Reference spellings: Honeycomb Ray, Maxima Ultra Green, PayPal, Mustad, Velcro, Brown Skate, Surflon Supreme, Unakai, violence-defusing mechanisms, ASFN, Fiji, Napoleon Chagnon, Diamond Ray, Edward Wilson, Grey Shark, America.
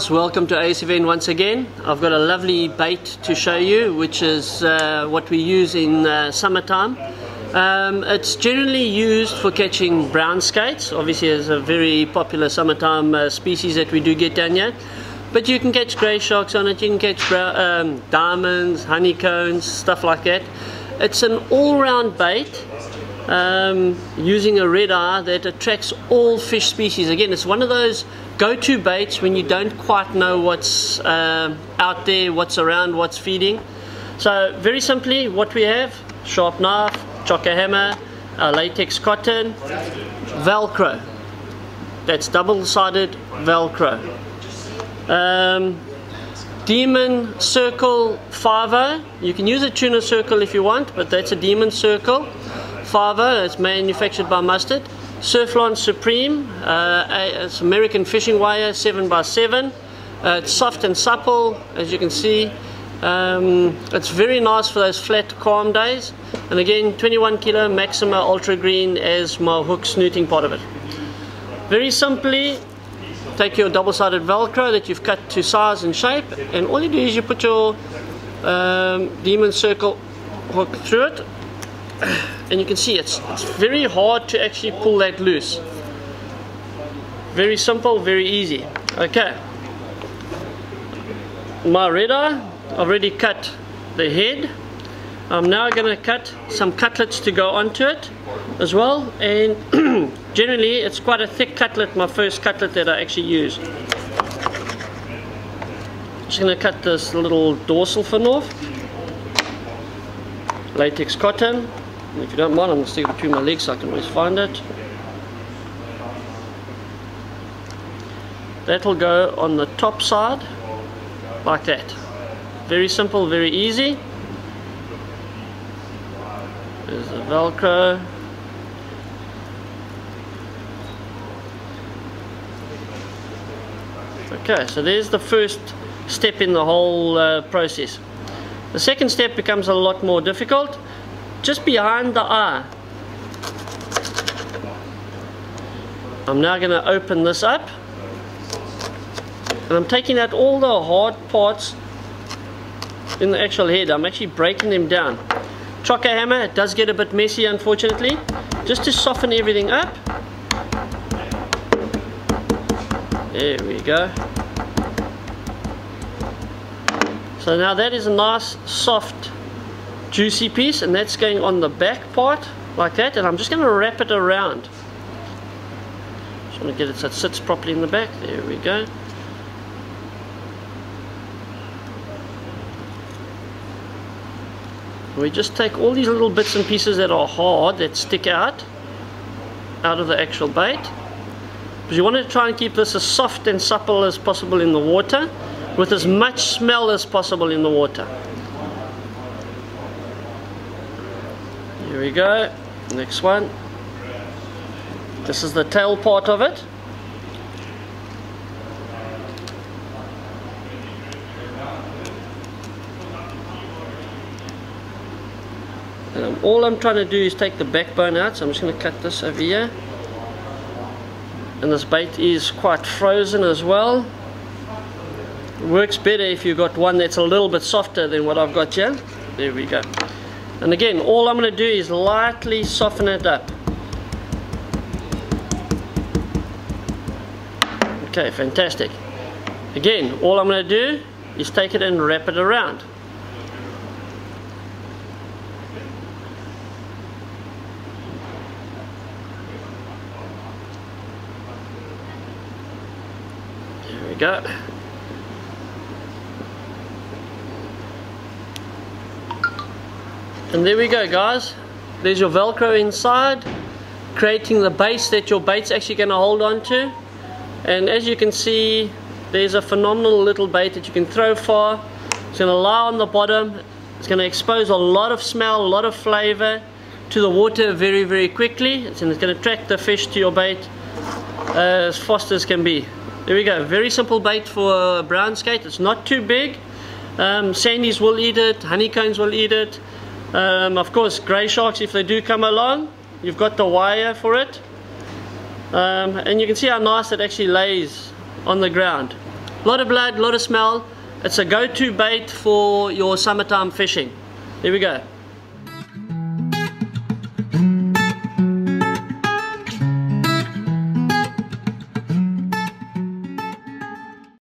guys, welcome to ASFN once again. I've got a lovely bait to show you, which is what we use in summertime. It's generally used for catching brown skates. Obviously it's a very popular summertime species that we do get down here. But you can catch grey sharks on it, you can catch diamonds, honeycombs, stuff like that. It's an all-round bait. Using a red eye that attracts all fish species. Again, it's one of those go-to baits when you don't quite know what's out there, what's around, what's feeding. So very simply what we have: sharp knife, chocker hammer, latex cotton, Velcro. That's double-sided Velcro. Demon circle 5-0. You can use a tuna circle if you want, but that's a demon circle. 5-0, it's manufactured by Mustad. Surflon Supreme, it's American fishing wire, 7x7. It's soft and supple, as you can see. It's very nice for those flat, calm days. And again, 21 kilo Maxima Ultra Green as my hook snooting part of it. Very simply, take your double-sided Velcro that you've cut to size and shape, and all you do is you put your demon circle hook through it. And you can see it's very hard to actually pull that loose. Very simple, very easy. Okay, my red eye, I've already cut the head. I'm now going to cut some cutlets to go onto it as well, and generally it's quite a thick cutlet, my first cutlet that I actually use. I'm just going to cut this little dorsal fin off. Latex cotton. If you don't mind, I'm going to stick it between my legs so I can always find it. That'll go on the top side, like that. Very simple, very easy. There's the Velcro. Okay, so there's the first step in the whole process. The second step becomes a lot more difficult. Just behind the eye, I'm now going to open this up, and I'm taking out all the hard parts in the actual head. I'm actually breaking them down. Chocker hammer, it does get a bit messy unfortunately, just to soften everything up. There we go. So now that is a nice, soft, juicy piece, and that's going on the back part like that, and I'm just going to wrap it around. Just want to get it so it sits properly in the back. There we go. We just take all these little bits and pieces that are hard, that stick out of the actual bait, because you want to try and keep this as soft and supple as possible in the water, with as much smell as possible in the water. Here we go, next one. This is the tail part of it. And all I'm trying to do is take the backbone out, so I'm just going to cut this over here. And this bait is quite frozen as well. Works better if you've got one that's a little bit softer than what I've got here. There we go. And again, all I'm going to do is lightly soften it up. Okay, fantastic. Again, all I'm going to do is take it and wrap it around. There we go. And there we go, guys. There's your Velcro inside, creating the base that your bait's actually going to hold on to. And as you can see, there's a phenomenal little bait that you can throw far. It's going to lie on the bottom. It's going to expose a lot of smell, a lot of flavor to the water very, very quickly. And it's going to attract the fish to your bait as fast as can be. There we go. Very simple bait for a brown skate. It's not too big. Sandies will eat it. Honeycombs will eat it. Of course, grey sharks, if they do come along, you've got the wire for it. And you can see how nice it actually lays on the ground. A lot of blood, a lot of smell. It's a go-to bait for your summertime fishing. There we go.